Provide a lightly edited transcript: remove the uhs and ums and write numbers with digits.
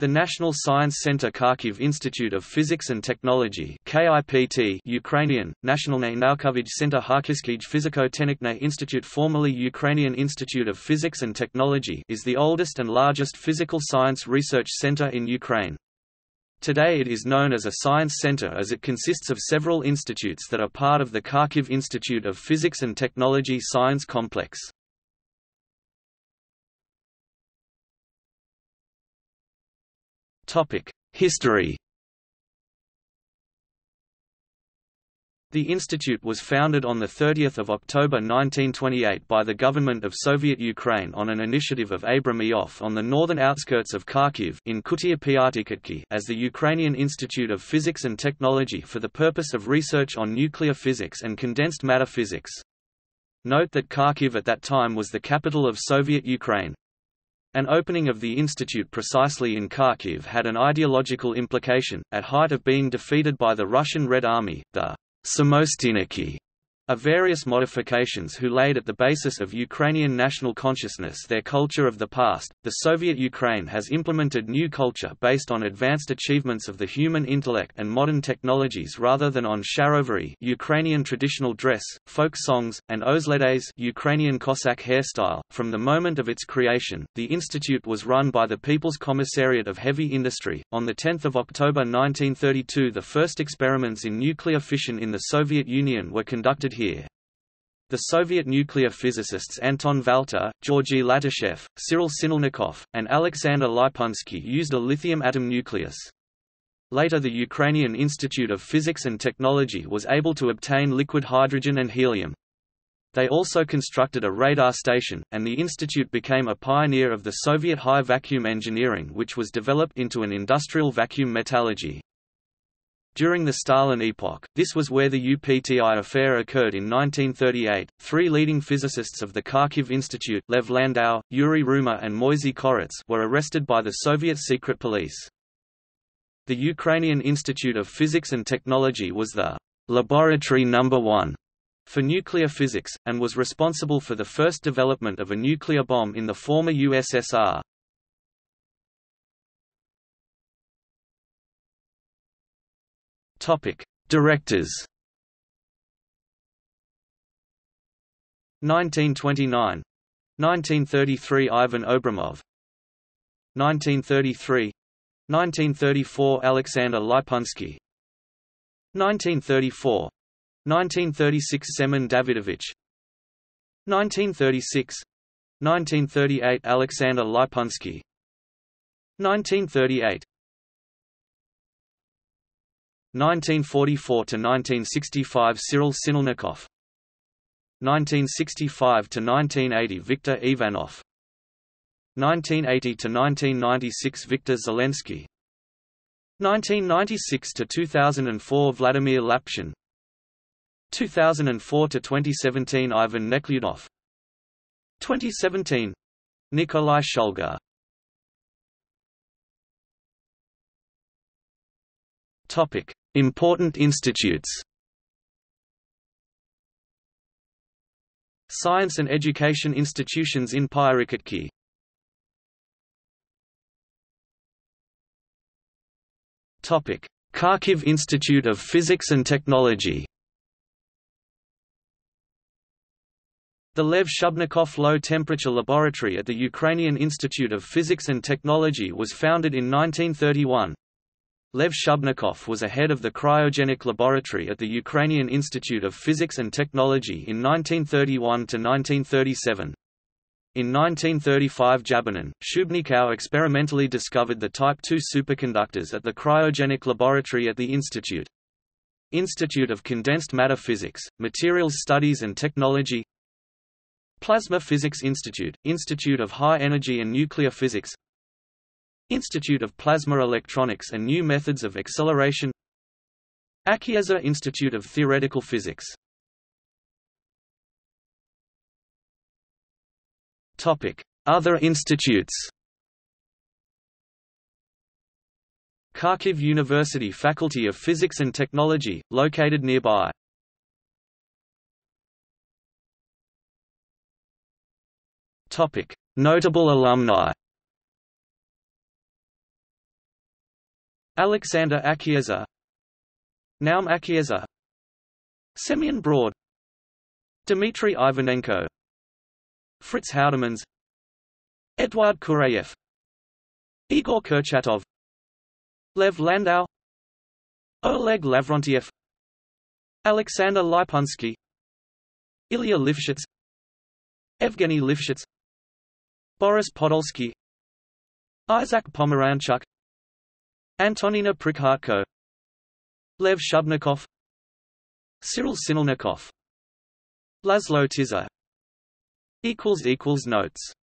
The National Science Center Kharkiv Institute of Physics and Technology (KIPT), Ukrainian Nationalne Naukovich Center Kharkivskij Fiziko-Technikne Institute, formerly Ukrainian Institute of Physics and Technology, is the oldest and largest physical science research center in Ukraine. Today, it is known as a science center as it consists of several institutes that are part of the Kharkiv Institute of Physics and Technology Science Complex. History. The institute was founded on 30 October 1928 by the government of Soviet Ukraine on an initiative of Abram Ioffe on the northern outskirts of Kharkiv in Kutia-Piatikivki as the Ukrainian Institute of Physics and Technology for the purpose of research on nuclear physics and condensed matter physics. Note that Kharkiv at that time was the capital of Soviet Ukraine. An opening of the institute precisely in Kharkiv had an ideological implication, at height of being defeated by the Russian Red Army, the Samostiniki of various modifications who laid at the basis of Ukrainian national consciousness their culture of the past. The Soviet Ukraine has implemented new culture based on advanced achievements of the human intellect and modern technologies rather than on sharovery, Ukrainian traditional dress, folk songs, and ozledes, Ukrainian Cossack hairstyle. From the moment of its creation, the institute was run by the People's Commissariat of Heavy Industry. On the 10th of October 1932, the first experiments in nuclear fission in the Soviet Union were conducted here. The Soviet nuclear physicists Anton Valter, Georgi Latyshev, Cyril Sinelnikov, and Alexander Lipunsky used a lithium atom nucleus. Later the Ukrainian Institute of Physics and Technology was able to obtain liquid hydrogen and helium. They also constructed a radar station, and the institute became a pioneer of the Soviet high vacuum engineering, which was developed into an industrial vacuum metallurgy. During the Stalin epoch, this was where the UPTI affair occurred in 1938. Three leading physicists of the Kharkiv Institute, Lev Landau, Yuri Rumer, and Moisey Korets, were arrested by the Soviet secret police. The Ukrainian Institute of Physics and Technology was the laboratory number one for nuclear physics, and was responsible for the first development of a nuclear bomb in the former USSR. Directors. 1929 1933 Ivan Obrimov. 1933 1934 Alexander Lipunsky. 1934 1936 Semen Davidovich. 1936 1938 Alexander Lipunsky. 1938 1944 to 1965 Cyril Sinelnikov. 1965 to 1980 Viktor Ivanov. 1980 to 1996 Viktor Zelensky. 1996 to 2004 Vladimir Lapchin. 2004 to 2017 Ivan Neklyudov. 2017 Nikolai Shulga. Topic: Important institutes. Science and education institutions in Pyrikitki. Topic: Kharkiv Institute of Physics and Technology. The Lev Shubnikov Low-Temperature Laboratory at the Ukrainian Institute of Physics and Technology was founded in 1931. Lev Shubnikov was a head of the cryogenic laboratory at the Ukrainian Institute of Physics and Technology in 1931 to 1937. In 1935, Jabanin, Shubnikov experimentally discovered the Type II superconductors at the cryogenic laboratory at the Institute of Condensed Matter Physics, Materials Studies and Technology, Plasma Physics Institute, Institute of High Energy and Nuclear Physics, Institute of Plasma Electronics and New Methods of Acceleration, Akhiezer Institute of Theoretical Physics. Other institutes. Kharkiv University Faculty of Physics and Technology, located nearby. Notable alumni. Alexander Akhiezer, Naum Akhiezer, Semyon Broad, Dmitry Ivanenko, Fritz Houdemans, Eduard Kureyev, Igor Kurchatov, Lev Landau, Oleg Lavrontiev, Alexander Lipunsky, Ilya Lifshitz, Evgeny Lifshitz, Boris Podolsky, Isaac Pomeranchuk, Antonina Prikhatko, Lev Shubnikov, Cyril Sinelnikov, Laszlo Tiza. Notes